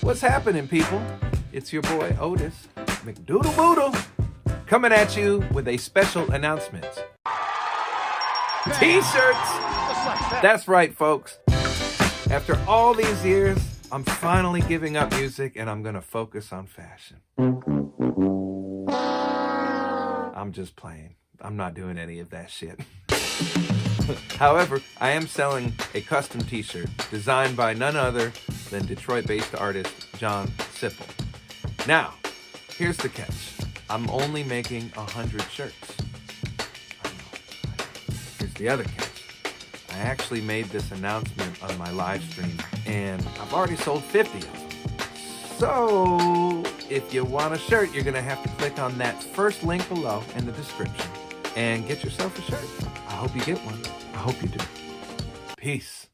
What's happening, people? It's your boy Otis McDoodle Boodle coming at you with a special announcement. T-shirts! That's right, folks. After all these years, I'm finally giving up music and I'm gonna focus on fashion. I'm just playing. I'm not doing any of that shit. However, I am selling a custom t-shirt designed by none other than Detroit-based artist John Sippel. Now, here's the catch. I'm only making 100 shirts. Here's the other catch. I actually made this announcement on my live stream, and I've already sold 50 of them. So, if you want a shirt, you're gonna have to click on that first link below in the description and get yourself a shirt. I hope you get one. I hope you do. Peace.